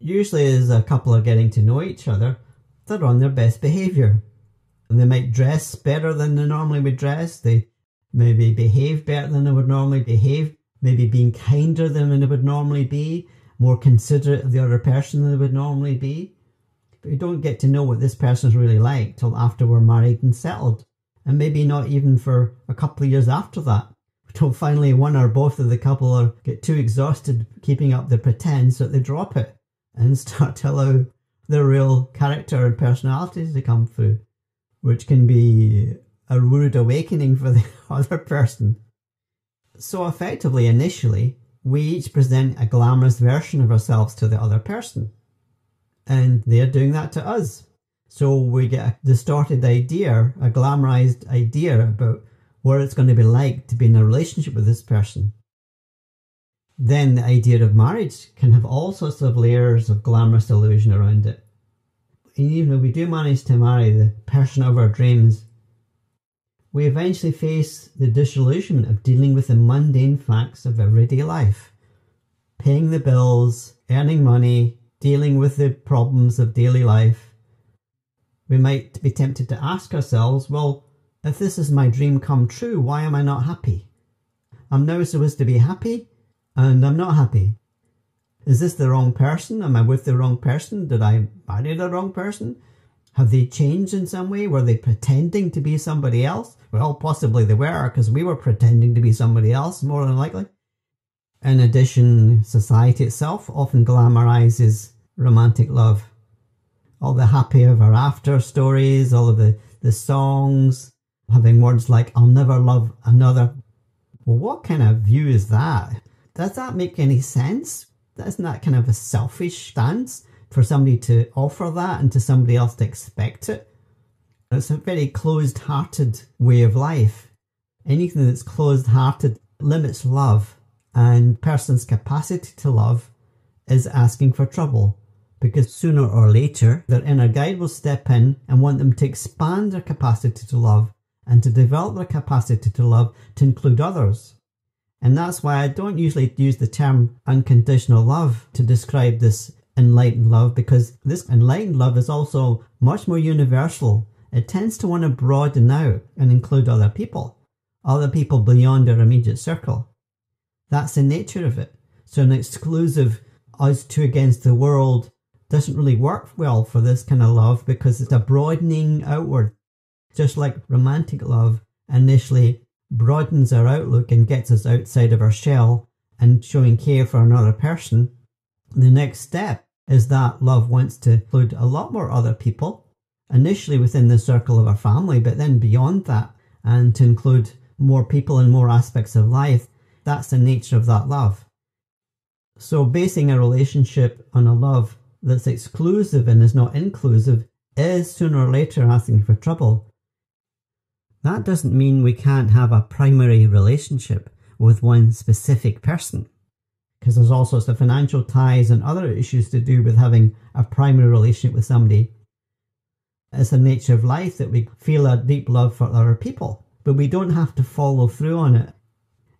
Usually as a couple are getting to know each other, they're on their best behaviour. They might dress better than they normally would dress, they maybe behave better than they would normally behave, maybe being kinder than they would normally be, more considerate of the other person than they would normally be. But we don't get to know what this person's really like till after we're married and settled, and maybe not even for a couple of years after that, till finally one or both of the couple get too exhausted keeping up the pretense that they drop it and start to allow their real character and personalities to come through, which can be a rude awakening for the other person. So effectively, initially, we each present a glamorous version of ourselves to the other person, and they're doing that to us. So we get a distorted idea, a glamorized idea about what it's going to be like to be in a relationship with this person. Then the idea of marriage can have all sorts of layers of glamorous illusion around it. And even if we do manage to marry the person of our dreams, we eventually face the disillusionment of dealing with the mundane facts of everyday life. Paying the bills, earning money, dealing with the problems of daily life. We might be tempted to ask ourselves, well, if this is my dream come true, why am I not happy? I'm now supposed to be happy, and I'm not happy. Is this the wrong person? Am I with the wrong person? Did I marry the wrong person? Have they changed in some way? Were they pretending to be somebody else? Well, possibly they were, because we were pretending to be somebody else, more than likely. In addition, society itself often glamorizes romantic love. All the happy ever after stories, all of the songs, having words like, I'll never love another. Well, what kind of view is that? Does that make any sense? Isn't that kind of a selfish stance for somebody to offer that and to somebody else to expect it? It's a very closed-hearted way of life. Anything that's closed-hearted limits love, and a person's capacity to love is asking for trouble, because sooner or later their inner guide will step in and want them to expand their capacity to love and to develop their capacity to love to include others. And that's why I don't usually use the term unconditional love to describe this enlightened love, because this enlightened love is also much more universal. It tends to want to broaden out and include other people beyond our immediate circle. That's the nature of it. So an exclusive us two against the world doesn't really work well for this kind of love, because it's a broadening outward. Just like romantic love initially broadens our outlook and gets us outside of our shell and showing care for another person, the next step is that love wants to include a lot more other people, initially within the circle of our family, but then beyond that, and to include more people and more aspects of life. That's the nature of that love. So basing a relationship on a love that's exclusive and is not inclusive is sooner or later asking for trouble. That doesn't mean we can't have a primary relationship with one specific person, because there's all sorts of financial ties and other issues to do with having a primary relationship with somebody. It's the nature of life that we feel a deep love for other people, but we don't have to follow through on it.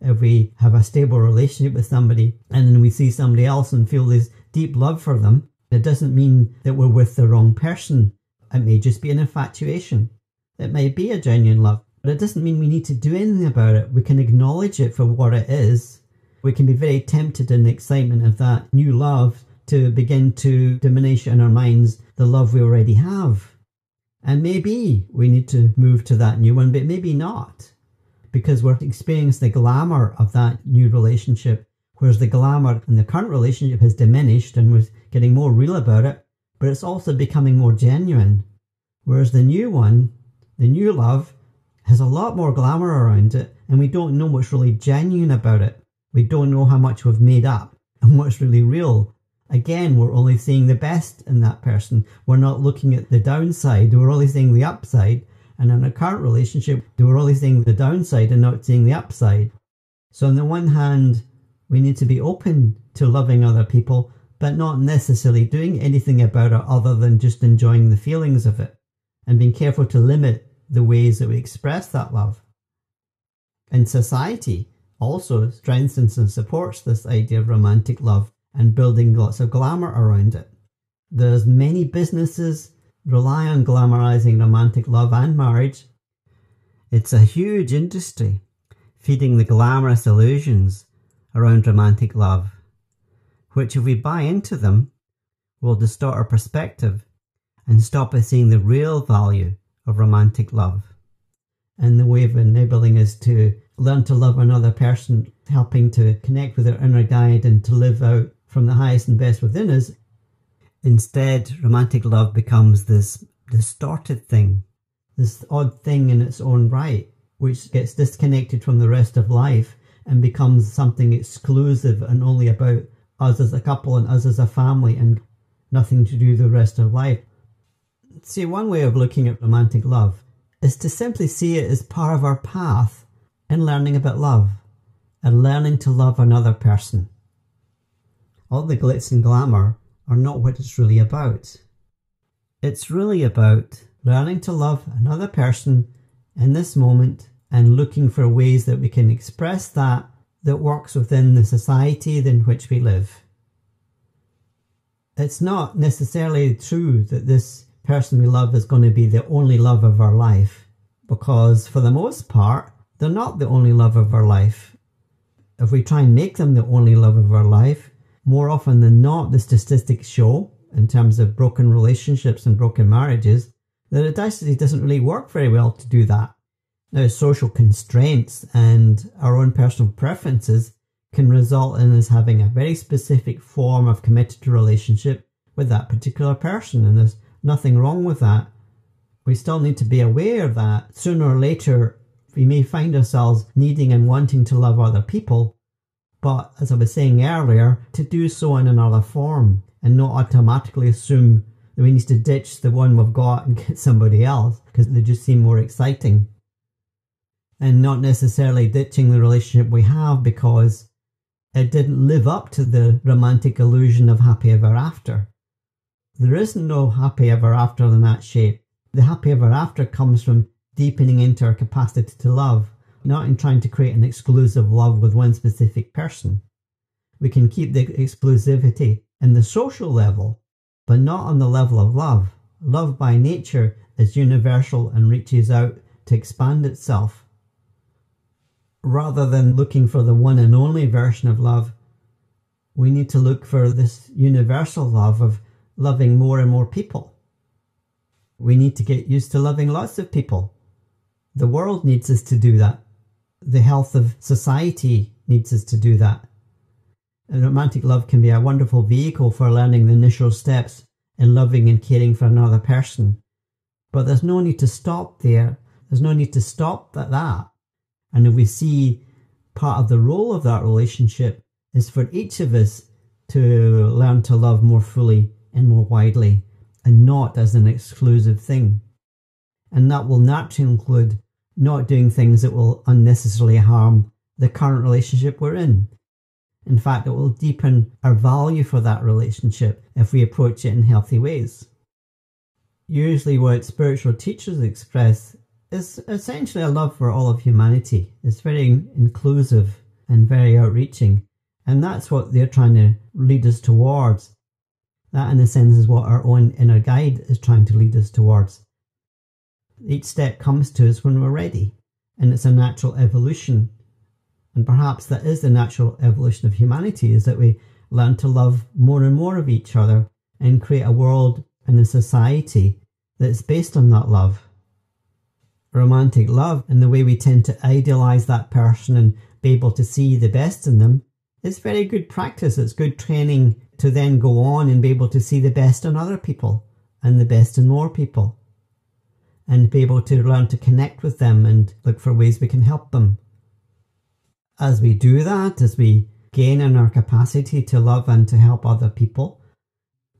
If we have a stable relationship with somebody and then we see somebody else and feel this deep love for them, it doesn't mean that we're with the wrong person. It may just be an infatuation. It may be a genuine love, but it doesn't mean we need to do anything about it. We can acknowledge it for what it is. We can be very tempted in the excitement of that new love to begin to diminish in our minds the love we already have. And maybe we need to move to that new one, but maybe not, because we're experiencing the glamour of that new relationship, whereas the glamour in the current relationship has diminished and we're getting more real about it, but it's also becoming more genuine. Whereas the new one, the new love, has a lot more glamour around it, and we don't know what's really genuine about it. We don't know how much we've made up and what's really real. Again, we're only seeing the best in that person. We're not looking at the downside, we're only seeing the upside. And in a current relationship, we're only seeing the downside and not seeing the upside. So on the one hand, we need to be open to loving other people, but not necessarily doing anything about it other than just enjoying the feelings of it and being careful to limit the ways that we express that love. And society also strengthens and supports this idea of romantic love and building lots of glamour around it. There's many businesses rely on glamorizing romantic love and marriage. It's a huge industry, feeding the glamorous illusions around romantic love, which if we buy into them, will distort our perspective and stop us seeing the real value of romantic love. And the way of enabling us to learn to love another person, helping to connect with our inner guide and to live out from the highest and best within us. Instead, romantic love becomes this distorted thing, this odd thing in its own right, which gets disconnected from the rest of life and becomes something exclusive and only about us as a couple and us as a family and nothing to do with the rest of life. See, one way of looking at romantic love is to simply see it as part of our path in learning about love and learning to love another person. All the glitz and glamour are not what it's really about. It's really about learning to love another person in this moment and looking for ways that we can express that works within the society in which we live. It's not necessarily true that this person we love is going to be the only love of our life, because for the most part, they're not the only love of our life. If we try and make them the only love of our life, more often than not, the statistics show, in terms of broken relationships and broken marriages, that it actually doesn't really work very well to do that. Now, social constraints and our own personal preferences can result in us having a very specific form of committed relationship with that particular person, and there's nothing wrong with that. We still need to be aware that sooner or later we may find ourselves needing and wanting to love other people, but as I was saying earlier, to do so in another form and not automatically assume that we need to ditch the one we've got and get somebody else because they just seem more exciting. And not necessarily ditching the relationship we have because it didn't live up to the romantic illusion of happy ever after. There is no happy ever after in that shape. The happy ever after comes from deepening into our capacity to love, not in trying to create an exclusive love with one specific person. We can keep the exclusivity in the social level, but not on the level of love. Love by nature is universal and reaches out to expand itself. Rather than looking for the one and only version of love, we need to look for this universal love of loving more and more people. We need to get used to loving lots of people. The world needs us to do that. The health of society needs us to do that. And romantic love can be a wonderful vehicle for learning the initial steps in loving and caring for another person. But there's no need to stop there. There's no need to stop at that. And if we see part of the role of that relationship is for each of us to learn to love more fully and more widely and not as an exclusive thing. And that will naturally include not doing things that will unnecessarily harm the current relationship we're in. In fact, it will deepen our value for that relationship if we approach it in healthy ways. Usually what spiritual teachers express is essentially a love for all of humanity. It's very inclusive and very outreaching. And that's what they're trying to lead us towards. That, in a sense, is what our own inner guide is trying to lead us towards. Each step comes to us when we're ready. And it's a natural evolution. And perhaps that is the natural evolution of humanity, is that we learn to love more and more of each other and create a world and a society that's based on that love. Romantic love and the way we tend to idealize that person and be able to see the best in them is very good practice. It's good training to then go on and be able to see the best in other people and the best in more people and be able to learn to connect with them and look for ways we can help them. As we do that, as we gain in our capacity to love and to help other people,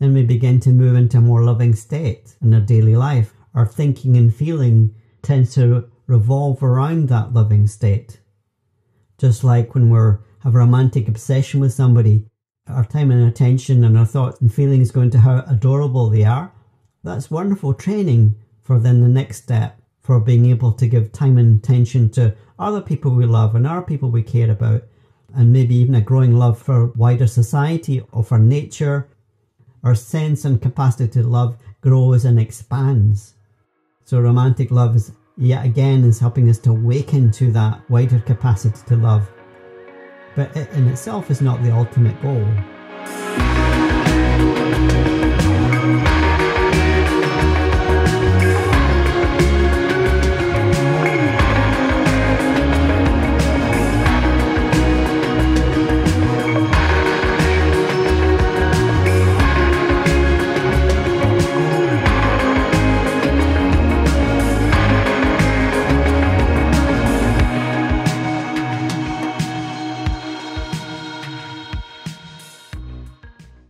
then we begin to move into a more loving state in our daily life. Our thinking and feeling tends to revolve around that loving state. Just like when we have a romantic obsession with somebody, our time and attention and our thoughts and feelings go into how adorable they are. That's wonderful training for then the next step, for being able to give time and attention to other people we love and other people we care about and maybe even a growing love for wider society or for nature, our sense and capacity to love grows and expands. So romantic love is yet again is helping us to awaken to that wider capacity to love. But it in itself is not the ultimate goal.